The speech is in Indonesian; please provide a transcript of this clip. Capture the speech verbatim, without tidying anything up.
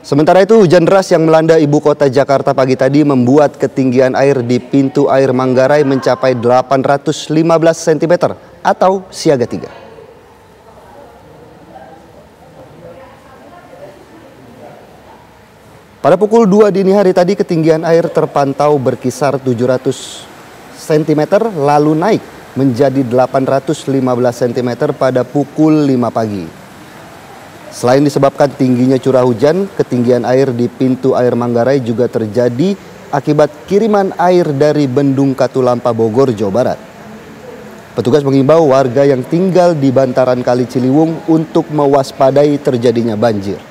Sementara itu, hujan deras yang melanda ibu kota Jakarta pagi tadi membuat ketinggian air di pintu air Manggarai mencapai delapan ratus lima belas sentimeter atau siaga tiga. Pada pukul dua dini hari tadi ketinggian air terpantau berkisar tujuh ratus sentimeter lalu naik menjadi delapan ratus lima belas sentimeter pada pukul lima pagi. Selain disebabkan tingginya curah hujan, ketinggian air di pintu air Manggarai juga terjadi akibat kiriman air dari Bendung Katulampa, Bogor, Jawa Barat. Petugas mengimbau warga yang tinggal di bantaran Kali Ciliwung untuk mewaspadai terjadinya banjir.